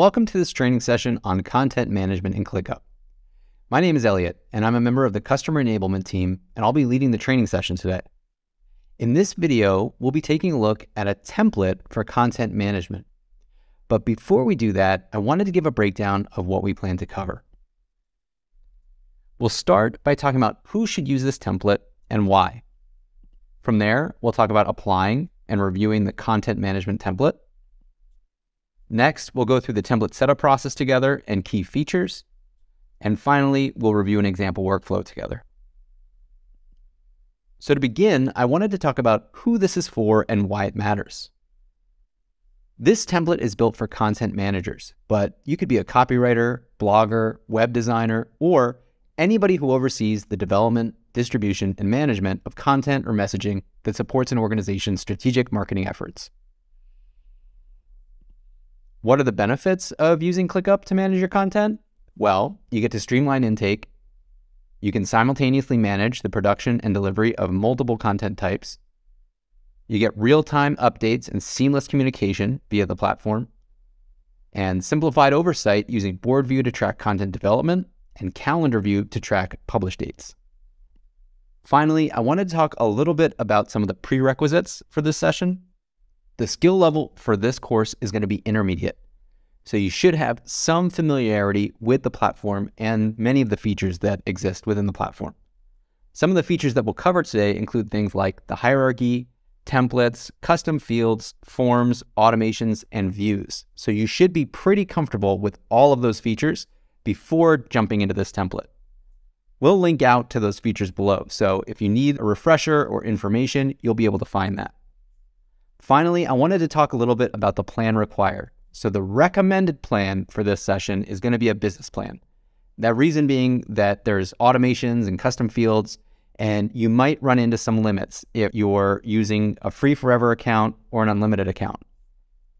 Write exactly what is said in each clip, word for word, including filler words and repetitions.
Welcome to this training session on content management in ClickUp. My name is Elliot, and I'm a member of the Customer Enablement team, and I'll be leading the training session today. In this video, we'll be taking a look at a template for content management. But before we do that, I wanted to give a breakdown of what we plan to cover. We'll start by talking about who should use this template and why. From there, we'll talk about applying and reviewing the content management template. Next, we'll go through the template setup process together and key features. And finally, we'll review an example workflow together. So to begin, I wanted to talk about who this is for and why it matters. This template is built for content managers, but you could be a copywriter, blogger, web designer, or anybody who oversees the development, distribution, and management of content or messaging that supports an organization's strategic marketing efforts. What are the benefits of using ClickUp to manage your content? Well, you get to streamline intake. You can simultaneously manage the production and delivery of multiple content types. You get real-time updates and seamless communication via the platform. And simplified oversight using Board View to track content development and Calendar View to track publish dates. Finally, I wanted to talk a little bit about some of the prerequisites for this session. The skill level for this course is going to be intermediate, so you should have some familiarity with the platform and many of the features that exist within the platform. Some of the features that we'll cover today include things like the hierarchy, templates, custom fields, forms, automations, and views. So you should be pretty comfortable with all of those features before jumping into this template. We'll link out to those features below, so if you need a refresher or information, you'll be able to find that. Finally, I wanted to talk a little bit about the plan required. So the recommended plan for this session is going to be a business plan. That reason being that there's automations and custom fields, and you might run into some limits if you're using a free forever account or an unlimited account.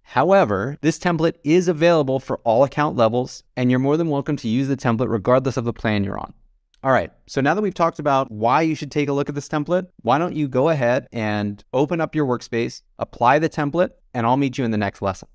However, this template is available for all account levels, and you're more than welcome to use the template regardless of the plan you're on. All right, so now that we've talked about why you should take a look at this template, why don't you go ahead and open up your workspace, apply the template, and I'll meet you in the next lesson.